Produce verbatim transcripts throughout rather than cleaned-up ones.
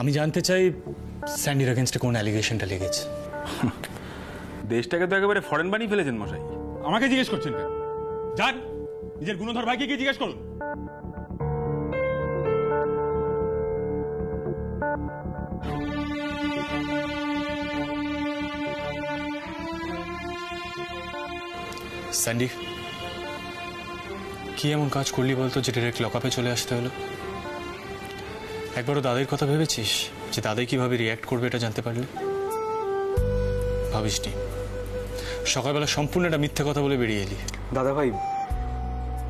আমি জানতে চাই স্যান্ডির এগেইনস্টে কোন অ্যালিগেশনটা লেগেছে। দেশটাকে তো একেবারে ফরেন বানিয়ে ফেলেছেন মশাই। আমাকে জিজ্ঞেস করছেন কেন? যান নিজের গুণধর ভাইকে কি জিজ্ঞেস করুন। স্যান্ডি কি এমন কাজ করলি বলতো যে ডাইরেক্ট লকআপে চলে আসতে হলো? একবারও দাদার কথা ভেবেছিস যে দাদাই কিভাবে রিঅ্যাক্ট করবে এটা জানতে পারলে? ভাবিসনি? সকালবেলা সম্পূর্ণ একটা মিথ্যে কথা বলে বেরিয়ে এলি। দাদা ভাই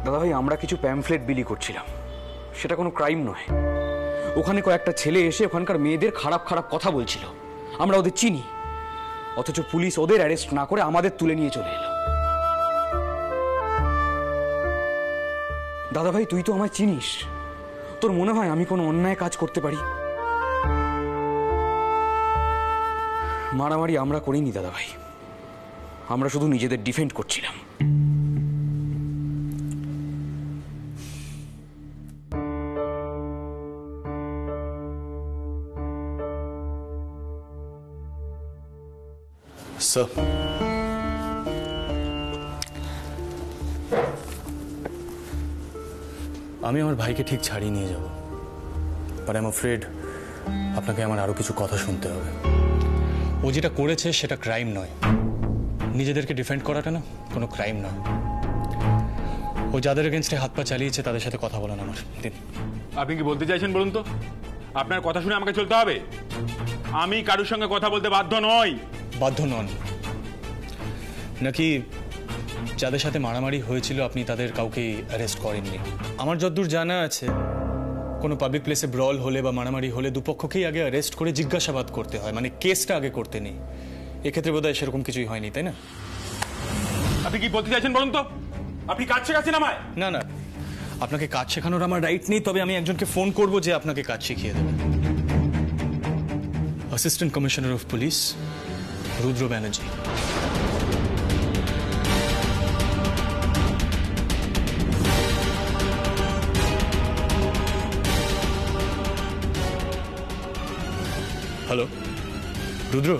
দাদা ভাই আমরা কিছু প্যাম্ফলেট বিলি করছিলাম, সেটা কোনো ক্রাইম নয়। ওখানে কয়েকটা ছেলে এসে ওখানকার মেয়েদের খারাপ খারাপ কথা বলছিল, আমরা ওদের চিনি, অথচ পুলিশ ওদের অ্যারেস্ট না করে আমাদের তুলে নিয়ে চলে এলো। দাদা ভাই তুই তো আমায় চিনিস, তোর মনে হয় আমি কোনো অন্যায় কাজ করতে পারি? মারামারি আমরা করিনি দাদা ভাই, আমরা শুধু নিজেদের ডিফেন্ড করছিলাম। স্যার আমি আমার ভাইকে ঠিক ছাড়িয়ে নিয়ে যাব, বাট আই এম অ্যাফ্রেড আপনাকে আমার আরো কিছু কথা শুনতে হবে। ও যেটা করেছে সেটা ক্রাইম নয়, নিজেদেরকে ডিফেন্ড করাটা না কোনো ক্রাইম নয়। ও যাদের এগেইনস্টে হাত পা চালিয়েছে তাদের সাথে কথা বলান আমার দিন। আপনি কি বলতে চাইছেন বলুন তো? আপনার কথা শুনে আমাকে চলতে হবে? আমি কারোর সঙ্গে কথা বলতে বাধ্য নই। বাধ্য নন নাকি? যাদের সাথে মারামারি হয়েছিল আপনি তাদের কাউকে অ্যারেস্ট করেননি? আমার যতদূর জানা আছে কোনো পাবলিক প্লেসে ব্রল হলে বা মারামারি হলে দুপক্ষকেই আগে অ্যারেস্ট করে জিজ্ঞাসাবাদ করতে হয়, মানে কেসটা আগে করতে নেই। এক্ষেত্রে বোধ হয় সেরকম কিছুই হয়নি, তাই না? আপনি কি বলতে চাইছেন বলুন তো? আপনি কাজ শেখাচ্ছেন আমায়? না না, আপনাকে কাজ শেখানোর আমার রাইট নেই, তবে আমি একজনকে ফোন করব যে আপনাকে কাজ শিখিয়ে দেবে। Assistant commissioner of police Rudra Banerjee. Hello Rudra,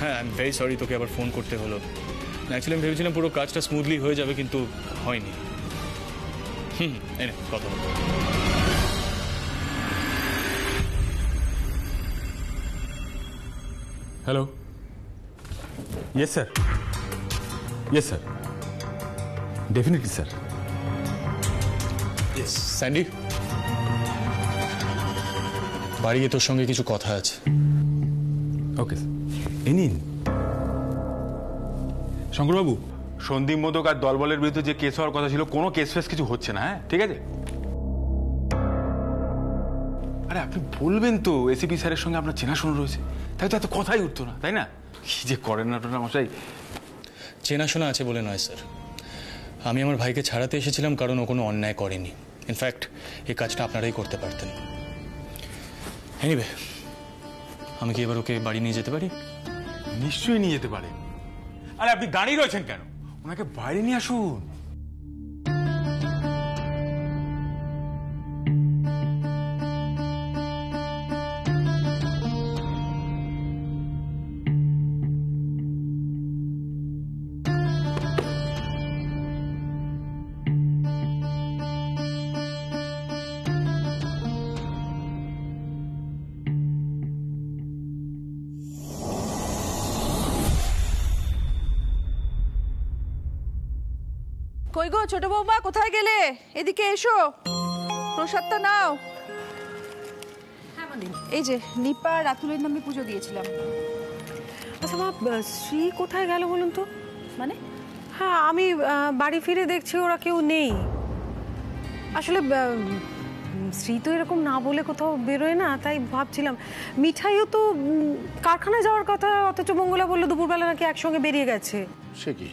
হ্যাঁ আই এম ভেরি সরি তোকে আবার ফোন করতে হলো। অ্যাকচুয়ালি আমি ভেবেছিলাম পুরো কাজটা স্মুথলি হয়ে যাবে, কিন্তু হয়নি। হুম এই না কথা বল। Hello, yes sir, yes sir, definitely sir. Yes Sandy বাড়ি গিয়ে তোর সঙ্গে কিছু কথা আছে। ওকে এই নিন। শঙ্করবাবু সন্দীপ মোদক আর দলবলের বিরুদ্ধে যে কেস হওয়ার কথা ছিল কোনো কেস ফেস কিছু হচ্ছে না, হ্যাঁ ঠিক আছে? আরে আপনি বলবেন তো এসিপি স্যারের সঙ্গে আপনার চেনাশোনা রয়েছে, তাই তো এত কথাই উঠতো না, তাই না? কি যে করেন আপনারা মশাই। চেনাশোনা আছে বলে নয় স্যার, আমি আমার ভাইকে ছাড়াতে এসেছিলাম কারণ ও কোনো অন্যায় করেনি। ইনফ্যাক্ট এই কাজটা আপনারাই করতে পারতেন। এনিওয়ে আমি কি এবার ওকে বাড়ি নিয়ে যেতে পারি? নিশ্চয়ই নিয়ে যেতে পারেন। আরে আপনি দাঁড়িয়ে রয়েছেন কেন? ওনাকে বাইরে নিয়ে আসুন। কই গো ছোট বৌমা, কোথায় গেলে? এদিকে এসো, প্রসাদটা নাও। এই যে নিপা রাতুলের নামে পুজো দিয়েছিলাম। আচ্ছা মা, শ্রী কোথায় গেল বলুন তো? মানে হ্যাঁ আমি বাড়ি ফিরে দেখছি ওরা কেউ নেই। আসলে শ্রী তো এরকম না বলে কোথাও বেরোয় না, তাই ভাবছিলাম। মিঠাইও তো কারখানায় যাওয়ার কথা, অথচ মঙ্গলা বললো দুপুরবেলা নাকি একসঙ্গে বেরিয়ে গেছে। সে কি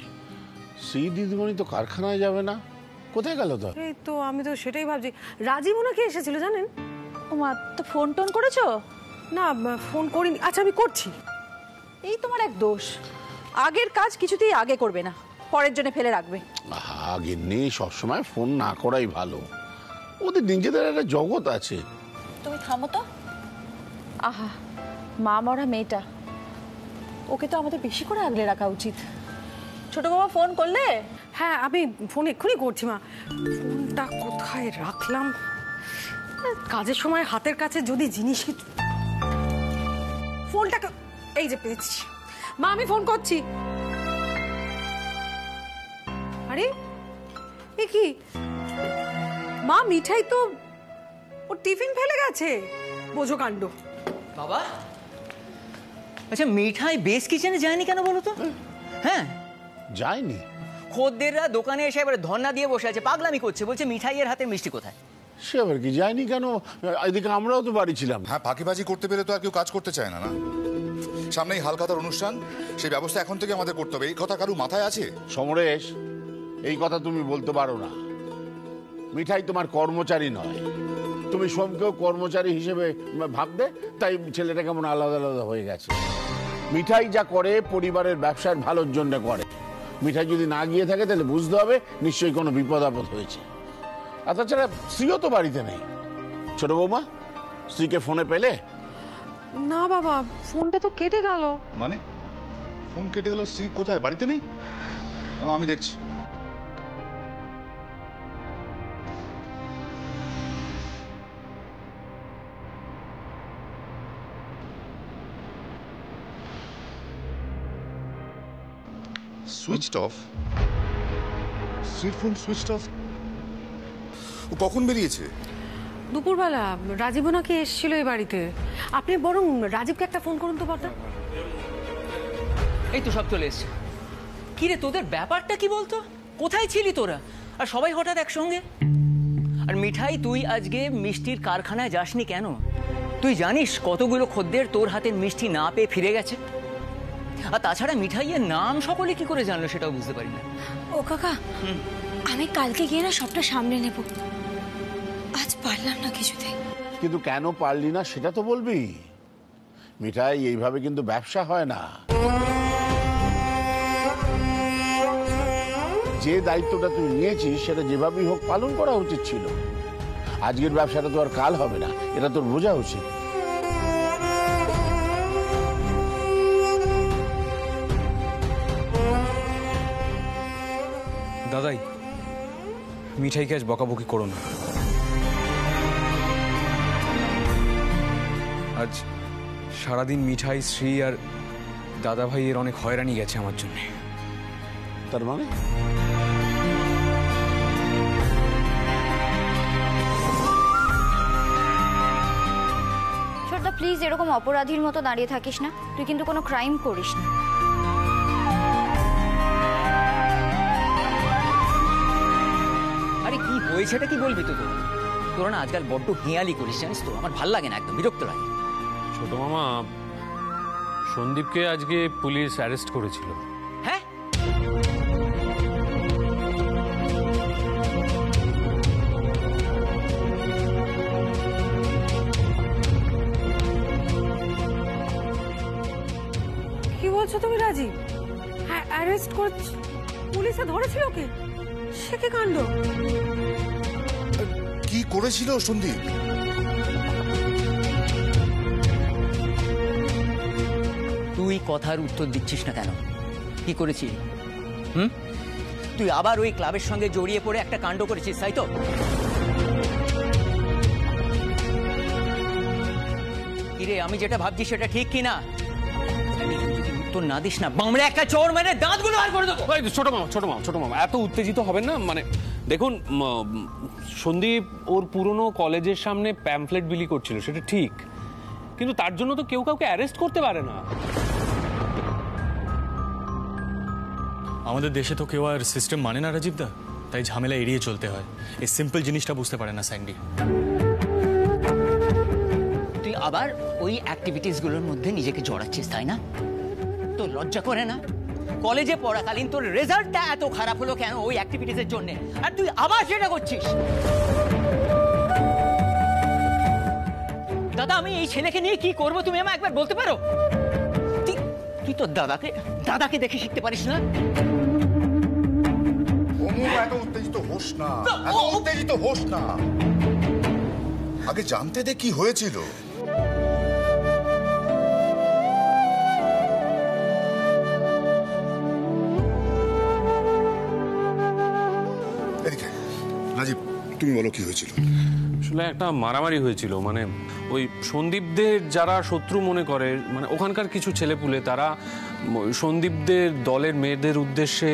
শ্রী দিদিমণি তো কারখানায় যাবে না, কোথায় গেল? তো এই তো আমি তো সেটাই ভাবছি। রাজীব ওনাকে এসেছিল জানেন। ওমা, তো ফোন টোন করেছো? না ফোন করিনি। আচ্ছা আমি করছি। এই তোমার এক দোষ, আগের কাজ কিছুতেই আগে করবে না, পরের জন্য ফেলে রাখবে। আগে নেই, সবসময় ফোন না করাই ভালো। ওদের নিজেদের একটা জগৎ আছে। তুমি থামো তো, आहा मा मरा मेटा ओके तो आमादेर बेशी करे आगले रखा उचित। छोटो बाबा फोन करले? हाँ आमी फोन एखुनी करछि मा। फोनटा कोथाय राखलाम काजेर समय हातेर काछे जोदि जिनिस कि फोनटा এই যে পেয়েছি মা আমি ফোন করছি। আরে এ কি মা মিঠাই তো ও টিফিন ফেলে গেছে বোঝো কাণ্ড। বাবা আচ্ছা মিঠাই বেস কিচেনে যায়নি কেন বলো তো? হ্যাঁ যায়নি, খদ্দেররা দোকানে এসে এবারে ধর্ণা দিয়ে বসে আছে পাগলামি করছে বলছে মিঠাইয়ের হাতে মিষ্টি কোথায়। সে আবার কি যায়নি কেন? এদিকে আমরাও তো বাড়ি ছিলাম। হ্যাঁ ফাঁকিবাজি করতে পেরে তো আর কেউ কাজ করতে চায় না না। সামনে হালখাতার অনুষ্ঠান সেই ব্যবস্থা এখন থেকে আমাদের করতে হবে। এই কথা কারু মাথায় আছে? সমরেশ এই কথা তুমি বলতে পারো না। মিঠাই তোমার কর্মচারী নয়, তুমি সবকেও কর্মচারী হিসেবে ভাববে, তাই ছেলেটা কেমন আলাদা আলাদা হয়ে গেছে। মিঠাই যা করে পরিবারের ব্যবসার ভালোর জন্য করে, মিঠাই যদি না গিয়ে থাকে তাহলে বুঝতে হবে নিশ্চয়ই কোনো বিপদ আপদ হয়েছে। আর তাছাড়া স্ত্রীও তো বাড়িতে নেই। ছোট বৌমা স্ত্রীকে ফোনে পেলে? না বাবা ফোনটা তো কেটে গেল। মানে ফোন কেটে গেল? স্ত্রী কোথায়? বাড়িতে নেই? আমি দেখছি। Switched off? স্ত্রীর ফোন সুইচড অফ? ও কখন বেরিয়েছে? দুপুরবেলা রাজীব নাকি এসেছিল এই বাড়িতে। আপনি বরং রাজীবকে একটা ফোন করুন তো। বাটা এই তো সব চলে এসছে। কি রে তোদের ব্যাপারটা কি বলতো? কোথায় ছিলি তোরা আর সবাই হঠাৎ একসঙ্গে? আর মিঠাই তুই আজকে মিষ্টির কারখানায় যাসনি কেন? তুই জানিস কতগুলো খদ্দের তোর হাতের মিষ্টি না পেয়ে ফিরে গেছে? আর তাছাড়া মিঠাইয়ের নাম সকলে কি করে জানলো সেটাও বুঝতে পারি না। ও কাকা আমি কালকে গিয়ে না সবটা সামনে নেব, আজ পারলাম না কিছুতে। কিন্তু কেন পারলি না সেটা তো বলবি। মিঠাই এইভাবে কিন্তু ব্যবসা হয় না। যে দায়িত্বটা তুই নিয়েছিস সেটা যেভাবেই হোক পালন করা উচিত ছিল। আজকের ব্যবসাটা তো আর কাল হবে না, এটা তোর বোঝা উচিত। দাদাই মিঠাইকে আজ বকাবকি করো না। আজ সারাদিন মিঠাই শ্রী আর দাদা ভাইয়ের অনেক হয়রানি গেছে আমার জন্য। তার মানে ছোটদা প্লিজ এরকম অপরাধীর মতো দাঁড়িয়ে থাকিস না, তুই কিন্তু কোনো ক্রাইম করিস না। আরে কি হয়েছেটা কি বলবি তো? তোরা না আজকাল বড্ড হেঁয়ালি করিস জানিস তো, আমার ভাল লাগে না, একদম বিরক্ত লাগে। ছোট মামা সন্দীপকে আজকে পুলিশ অ্যারেস্ট করেছিল। হ্যাঁ কি বলছো তুমি রাজীব? হ্যাঁ অ্যারেস্ট করছে, পুলিশে ধরেছিল ওকে। সে কি কাণ্ড, কি করেছিল সন্দীপ? তুই কথার উত্তর দিচ্ছিস না কেন? কি করেছিস? হুম তুই আবার ওই ক্লাবের সঙ্গে জড়িয়ে পড়ে একটা কাণ্ড করেছিস তাই তো? কিরে আমি যেটা ভাবছি সেটা ঠিক কিনা উত্তর না দিস না বামড়া একটা চোর মানে দাঁতগুলো আর করে দেবো। ছোট মামা ছোট মামা ছোট মামা এত উত্তেজিত হবেন না। মানে দেখুন সন্দীপ ওর পুরনো কলেজের সামনে প্যাম্পলেট বিলি করছিল সেটা ঠিক, কিন্তু তার জন্য তো কেউ কাউকে অ্যারেস্ট করতে পারে না। আমাদের দেশে তো কেউ আর সিস্টেম মানে না রাজীবদা, তাই ঝামেলা এড়িয়ে চলতে হয়। এই সিম্পল জিনিসটা বুঝতে পারে না স্যান্ডি। তুই আবার ওই অ্যাক্টিভিটিসগুলোর মধ্যে নিজেকে জড়াচ্ছিস তাই না? তোর লজ্জা করে না? কলেজে পড়াকালীন তোর রেজাল্টটা এত খারাপ হলো কেন ওই অ্যাক্টিভিটিসের জন্য? আর তুই আবার সেটা করছিস। দাদা আমি এই ছেলেকে নিয়ে কি করব তুমি আমায় একবার বলতে পারো? তুই তো দাদাকে দাদাকে দেখে শিখতে পারিস না। এত উত্তেজিত হোস না, এত উত্তেজিত হোস না, আগে জানতে দে কি হয়েছিল। তুমি বলো কি হয়েছিল? আসলে একটা মারামারি হয়েছিল, মানে ওই সন্দীপদের যারা শত্রু মনে করে, মানে ওখানকার কিছু ছেলেপুলে তারা সন্দীপদের দলের মেয়েদের উদ্দেশ্যে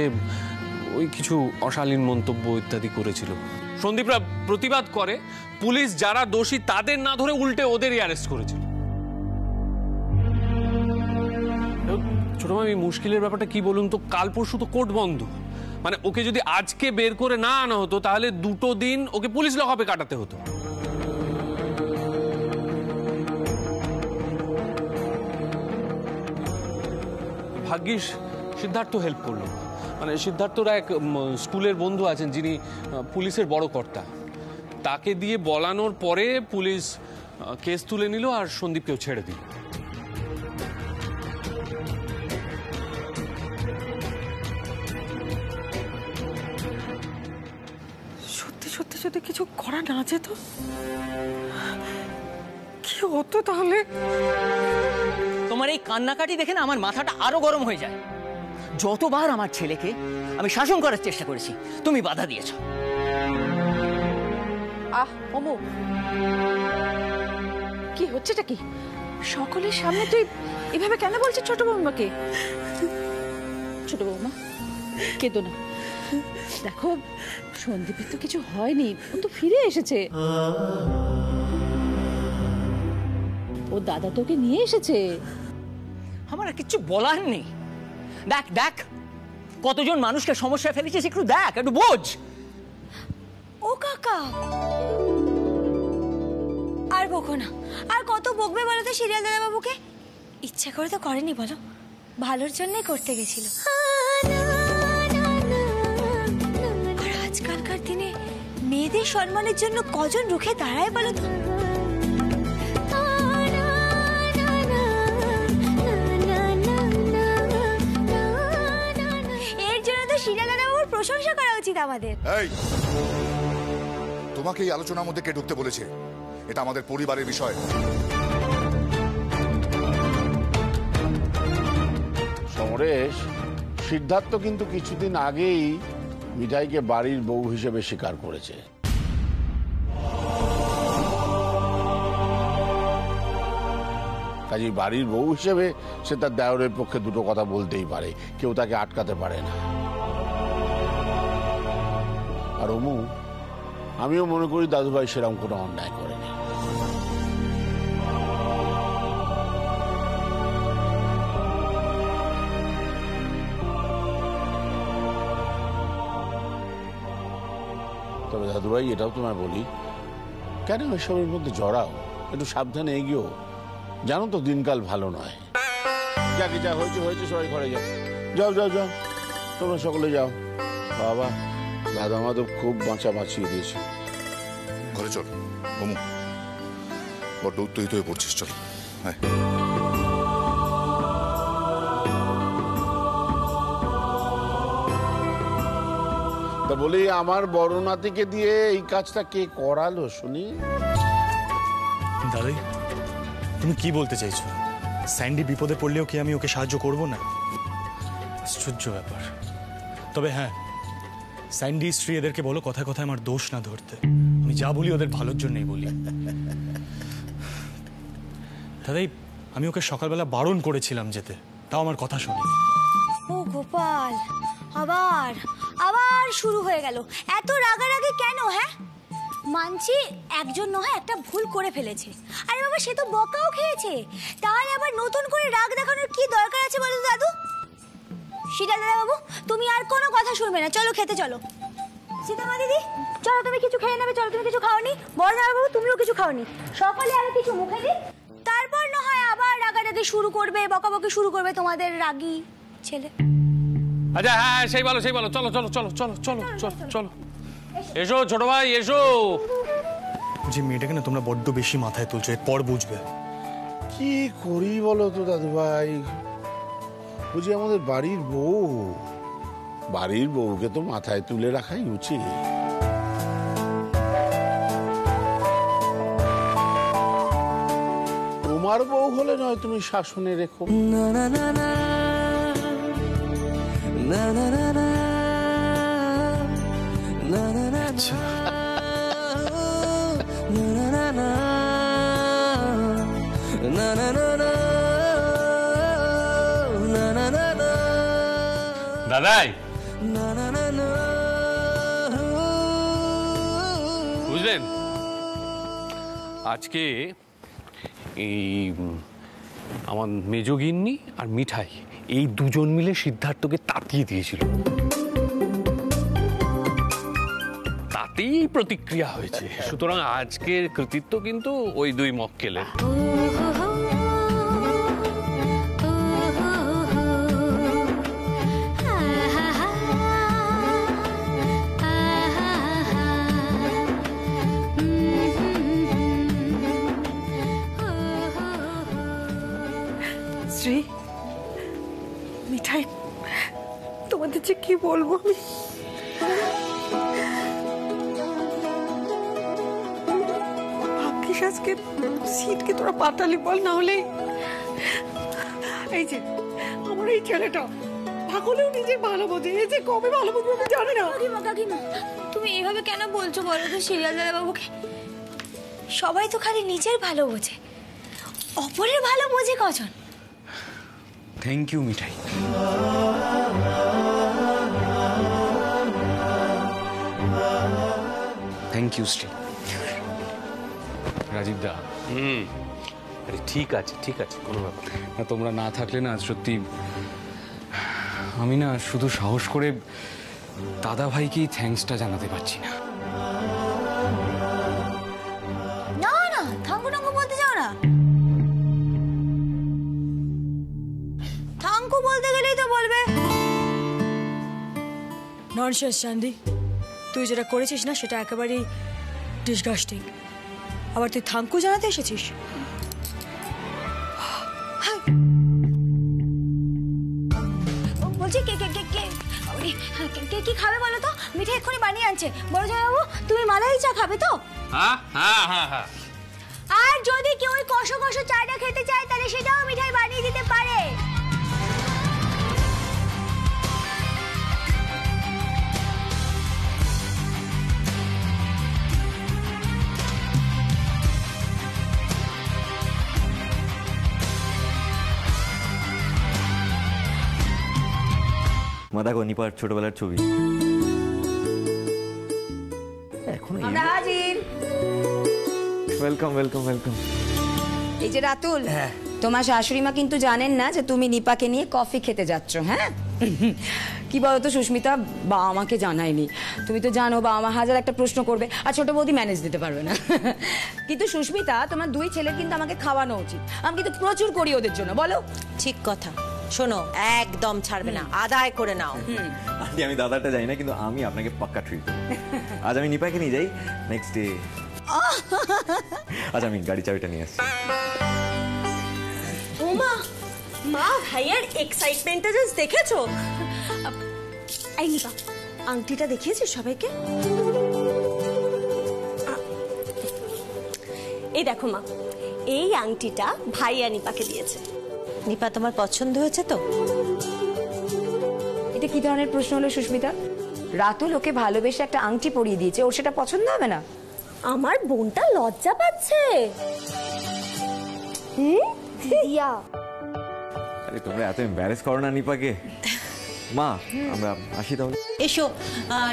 ওই কিছু অশালীন মন্তব্য ইত্যাদি করেছিল। সন্দীপরা প্রতিবাদ করে, পুলিশ যারা দোষী তাদের না ধরে উল্টে ওদেরই অ্যারেস্ট করেছিল। ছোট ভাই, এই মুশকিলের ব্যাপারটা কি বলুন তো, কাল পরশু তো কোর্ট বন্ধ, মানে ওকে যদি আজকে বের করে না আনা হতো তাহলে দুটো দিন ওকে পুলিশ লকআপে কাটাতে হতো। ভাগ্যিস সিদ্ধার্থ হেল্প করলো, মানে সিদ্ধার্থর এক স্কুলের বন্ধু আছেন যিনি পুলিশের বড় কর্তা, তাকে দিয়ে বলানোর পরে পুলিশ কেস তুলে নিল আর সন্দীপকেও ছেড়ে দিল। সত্যি সত্যি যদি কিছু করা না যেত কি হতো তাহলে? তোমার এই কান্নাকাটি দেখে না আমার মাথাটা আরো গরম হয়ে যায়। যতবার আমার ছেলেকে আমি শাসন করার চেষ্টা করেছি তুমি বাধা দিয়েছ। আহ ওমো, কি হচ্ছেটা কি? সকলের সামনে তুই এভাবে কেন বলছিস ছোট বৌমাকে? ছোট বৌমা কেঁদো না, দেখো সন্দীপের তো কিছু হয়নি, ও তো ফিরে এসেছে, ও দাদা তোকে নিয়ে এসেছে। আমার আর কিছু বলার নেই। দেখ দেখ কতজন মানুষকে সমস্যায় ফেলেছিস, একটু দেখ, একটু বোঝ। ও কাকা আর বকো না, আর কত বকবে বলো তো সিরিয়াল দাদা বাবুকে? ইচ্ছা করে তো করেনি বলো, ভালোর জন্যই করতে গেছিল। আর আজকালকার দিনে মেয়েদের সম্মানের জন্য কজন রুখে দাঁড়ায় বলো তো? তোমাকে এই আলোচনার মধ্যে কে ঢুকতে বলেছে? এটা আমাদের পরিবারের বিষয়। সমরেশ, সিদ্ধার্থ কিন্তু কিছুদিন আগেই মিঠাইকে বাড়ির বউ হিসেবে স্বীকার করেছে। কাজেই বাড়ির বউ হিসেবে সে তার দেওরের পক্ষে দুটো কথা বলতেই পারে, কেউ তাকে আটকাতে পারে না। আর ওমু, আমিও মনে করি দাদুভাই সেরকম কোনো অন্যায় করেনি। তবে দাদুভাই এটাও তোমায় বলি, কেন এসবের মধ্যে জড়াও? একটু সাবধানে এগিয়েও, জানো তো দিনকাল ভালো নয়। যাকে যা হয়েছে হয়েছে, সবাই ঘরে যাও, যাও যাও যাও, তোমরা সকলে যাও। বাবা দাদা মাধব খুব বাঁচা বাঁচিয়ে দিয়েছে। ঘরে চল অমু, বড্ড উত্তেজিত হয়ে পড়ছিস, চল। হ্যাঁ তা বলি, আমার বড় নাতিকে দিয়ে এই কাজটা কে করালো শুনি? দাদাই তুমি কি বলতে চাইছো? স্যান্ডি বিপদে পড়লেও কি আমি ওকে সাহায্য করব না? আশ্চর্য ব্যাপার। তবে হ্যাঁ, স্যান্ডি স্ত্রী এদেরকে বলো কথা কথা আমার দোষ না ধরতে, আমি যা বলি ওদের ভালোর জন্যই বলি। দাদাই আমি ওকে সকালবেলা বারণ করেছিলাম যেতে, তাও আমার কথা শুনি। ও গোপাল, আবার আবার শুরু হয়ে গেল এত রাগারাগি কেন? হ্যাঁ মানছি একজন নয় একটা ভুল করে ফেলেছে, আরে বাবা সে তো বকাও খেয়েছে, তাহলে আবার নতুন করে রাগ দেখানোর কি দরকার আছে বলো দাদু? সিদ্ধার্থ দাদা বাবু তুমি আর কোনো কথা শুনবে না, চলো খেতে চলো। সীতামা দিদি চলো, তুমি কিছু খেয়ে নেবে, চলো তুমি কিছু খাওনি। বড় দাদা বাবু তুমিও কিছু খাওনি, সকালে আরো কিছু মুখে দিই, তারপর না হয় আবার রাগারাগি শুরু করবে, বকাবকি শুরু করবে তোমাদের রাগী ছেলে। আচ্ছা হ্যাঁ সেই বলো সেই বলো, চলো চলো চলো চলো চলো চলো চলো এসো ছোট ভাই এসো। যে মেয়েটাকে না তোমরা বড্ড বেশি মাথায় তুলছো, এরপর বুঝবে। কি করি বলো তো দাদু ভাই? বুঝি আমাদের বাড়ির বউ, বাড়ির বউকে তো মাথায় তুলে রাখাই উচিত। তোমার বউ হলে নয় তুমি শাসনে রেখো। না না না না না না না না না না না না দাদাই বুঝলেন, আজকে এই আমার মেজ গিন্নি আর মিঠাই এই দুজন মিলে সিদ্ধার্থকে তাতিয়ে দিয়েছিল, তাতেই প্রতিক্রিয়া হয়েছে। সুতরাং আজকের কৃতিত্ব কিন্তু ওই দুই মক্কেলের। মিঠাই, তোমাদের যে কি বলবো আমি। ভাগ্যিস আজকে সিটকে তোরা পাতালি বল, না হলে এই যে আমার এই ছেলেটা ভাগলেও নিজের ভালো বোঝে, এই যে কবে ভালো বুঝবো জানি না। কাকিমা কাকিমা তুমি এইভাবে কেন বলছো বলো তো সিরিয়াল দাদা বাবুকে? সবাই তো খালি নিজের ভালো বোঝে, অপরের ভালো বোঝে কজন? Thank you Mithai. Thank you Shri. Rajib দা, হুম ঠিক আছে ঠিক আছে, কোনো ব্যাপার না। তোমরা না থাকলে না সত্যি আমি না শুধু সাহস করে দাদা ভাইকেই থ্যাঙ্কসটা জানাতে পারছি না। না না থাঙ্গু টাঙ্গু বলতে যাও না, বলতে গেলেই তো বলবে ননসেন্স চান্দি, তুই যেটা করেছিস না সেটা একেবারেই ডিসগাস্টিং। আবার তুই থ্যাঙ্কু জানাতে এসেছিস? বলছি কে কে কে কে কে কি খাবে বলো তো? মিঠাই এক্ষুনি বানিয়ে আনছে। বড় জয়বাবু তুমি মালাই চা খাবে তো? হ্যাঁ হ্যাঁ হ্যাঁ। আর যদি কেউ ওই কষো কষো চাটা খেতে চায় তাহলে সেটাও মিঠাই বানিয়ে দিতে পারে। মাদা গনিপার ছোটবেলার ছবি এখন আমরা হাজির। Welcome welcome welcome. এই যে রাতুল, তোমার শাশুড়ি মা কিন্তু জানেন না যে তুমি নিপাকে নিয়ে কফি খেতে যাচ্ছ। হ্যাঁ কি বলো তো সুস্মিতা, বাবা মাকে জানায়নি। তুমি তো জানো বাবা মা হাজার একটা প্রশ্ন করবে, আর ছোট বৌদি ম্যানেজ দিতে পারবে না। কিন্তু সুস্মিতা তোমার দুই ছেলের কিন্তু আমাকে খাওয়ানো উচিত, আমি কিন্তু প্রচুর করি ওদের জন্য, বলো? ঠিক কথা, শোনো একদম ছাড়বে না, আদায় করে নাও। আন্টি আমি দাদাটা যাই না, কিন্তু আমি আপনাকে পাক্কা ট্রিট দেব। আজ আমি নিপাকে নিয়ে যাই, নেক্সট ডে। আজ আমি গাড়ি চাবিটা নিয়ে আসছি। ওমা মা ভাইয়ের এক্সাইটমেন্টটা জাস্ট দেখেছো? এই নিপা আংটিটা দেখিয়েছিস সবাইকে? এই দেখো মা, এই আংটিটা ভাইয়া নিপাকে দিয়েছে। নিপা তোমার পছন্দ হয়েছে তো? এটা কি ধরনের প্রশ্ন হলো সুস্মিতা? রাতুল ওকে ভালোবেসে একটা আংটি পরিয়ে দিয়েছে, ওর সেটা পছন্দ হবে না? আমার বোনটা লজ্জা পাচ্ছে। হুম দিয়া, আরে তোমরা এত এমবারেস করো না নিপাকে। মা আমরা আসি তাহলে। এসো,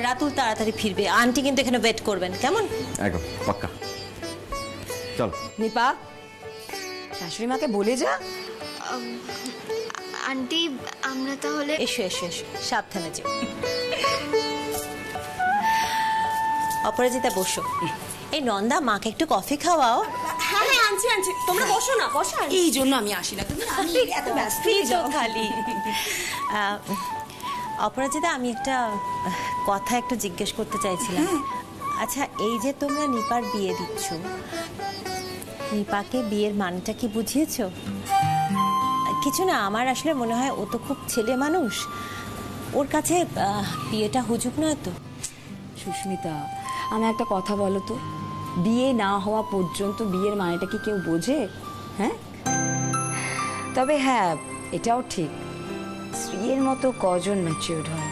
রাতুল তাড়াতাড়ি ফিরবে, আন্টি কিন্তু এখানে ওয়েট করবেন, কেমন? একদম পাক্কা। চল নিপা, শাশুড়ি মাকে বলে যা। আন্টি আমরা তাহলে এসো এসো এসো, সাবধানে যাও। অপরাজিতা বসো। এই নন্দা মাকে একটু কফি খাওয়াও। হ্যাঁ হ্যাঁ আনছি আনছি, তোমরা বসো না, বসো। এই জন্য আমি আসি না, তুমি আমি এত ব্যস্ত যাও খালি। অপরাজিতা আমি একটা কথা একটু জিজ্ঞেস করতে চাইছিলাম। আচ্ছা এই যে তোমরা নিপার বিয়ে দিচ্ছ, নিপাকে বিয়ের মানেটা কি বুঝিয়েছো? কিছু না, আমার আসলে মনে হয় ও তো খুব ছেলে মানুষ, ওর কাছে বিয়েটা হুজুক নয় তো। সুস্মিতা আমার একটা কথা বলো তো, বিয়ে না হওয়া পর্যন্ত বিয়ের মানেটা কি কেউ বোঝে? হ্যাঁ তবে হ্যাঁ এটাও ঠিক, স্ত্রীর মতো কজন ম্যাচিউরড হয়।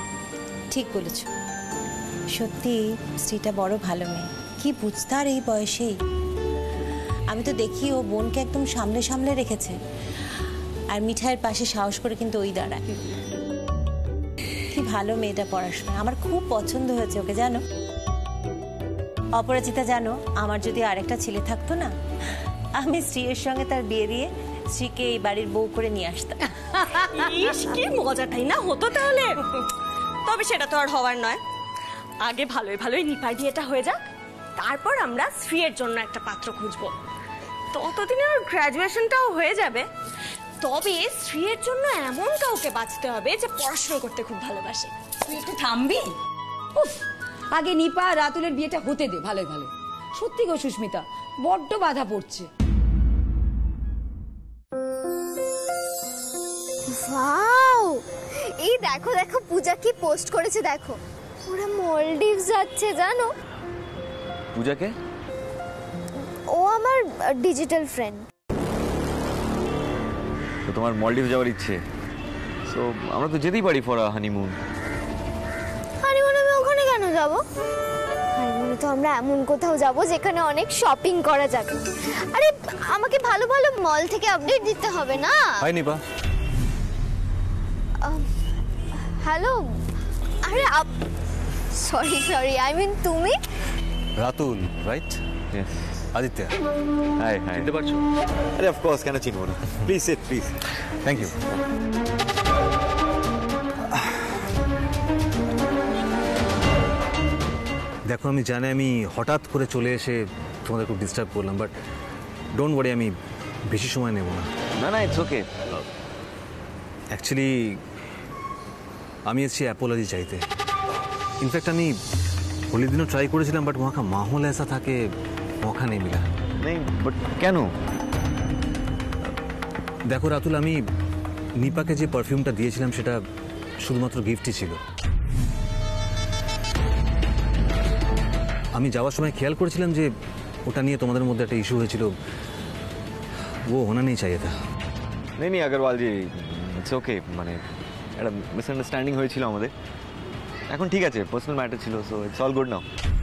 ঠিক বলেছ, সত্যি স্ত্রীটা বড় ভালো মেয়ে, কি বুঝতার এই বয়সেই। आमी तो देखी ओ बोन के एकदम सामने सामने रेखेछे और मिठाइर पाशे साहस करे किन्तु ओई दाड़ाय कि भालो मेयेटा पড়াশোনা आमार खूब पसंद हয়েছে ओके जानो अपराजिता जानो आमार जोदि आरेकटा छेले थाकतो ना आमी श्रीर संगे तार बिये दिये श्रीके एई बाड़ीर बউ करे निये आसताम इश कि मजा ताई ना हतो ताहले तबे सेटा तो आर हওয়ার नय आगे भालोई भालोई निपाई बिয়েটা হয়ে যাক তারপর আমরা শ্রীর জন্য একটা পাত্র খুঁজব ততদিনে আর গ্র্যাজুয়েশনটাও হয়ে যাবে তবে শ্রীর জন্য এমন কাউকে বাঁচতে হবে যে পড়াশোনা করতে খুব ভালোবাসে তুই একটু থামবি উফ আগে নিপা রাতুলের বিয়েটা হতে দে ভালোই ভালো সত্যি গো সুস্মিতা বড় বাধা পড়ছে ওয়াও এই দেখো দেখো পূজা কি পোস্ট করেছে দেখো পুরো মলডিভস যাচ্ছে জানো पूजा के? ओ हमार डिजिटल फ्रेंड। तो तुम्हारे मॉल्डिव जावर इच्छे। So हमरा तो जेदी पड़ी फॉर हनीमून। हनीमून में ओखाने केनो जाबो? हनीमून तो हमरा एमन कोथाओ जाबो जेखाने अनेक शॉपिंग करा जाबे। अरे आमाके भालो भालो मॉल थेके अपडेट दिते होबे ना? हाय निपा। हेलो अरे आप सॉरी सॉरी आई मीन तुमी Ratul, right? Yes. Aditya. Hi, hi. Chinte parcho? Arey of course, keno chinbo na. Please sit, please. Thank you. देखो आमी जाने आमी हठात् करे चले एशे तोमादेर खूब डिस्टार्ब करलाम but don't worry आमी बेशी समय नेब ना। ना ना it's okay. Actually आमी एशे apology चाइते। In fact आमी होली दिनों ट्राई करेছিলাম but वहाँ का माहौल ऐसा था कि मौका नहीं मिला नहीं but क्या नो देखो रातुल आमी नीपा के जी परफ्यूम टा दिए चिलाम शेटा शुद्धमात्र गिफ्ट ही चिलो आमी जावा समय ख्याल करेছিলাम जे उटा नहीं है तो मदर मुद्दा टे इश्यू है चिलो वो होना नहीं चाहिए था नहीं नहीं अगरवाल जी it's okay माने एक मिसअंडरस्टैंडिंग हुई चिलाम मधे এখন ঠিক আছে পার্সোনাল ম্যাটার ছিল so it's all good now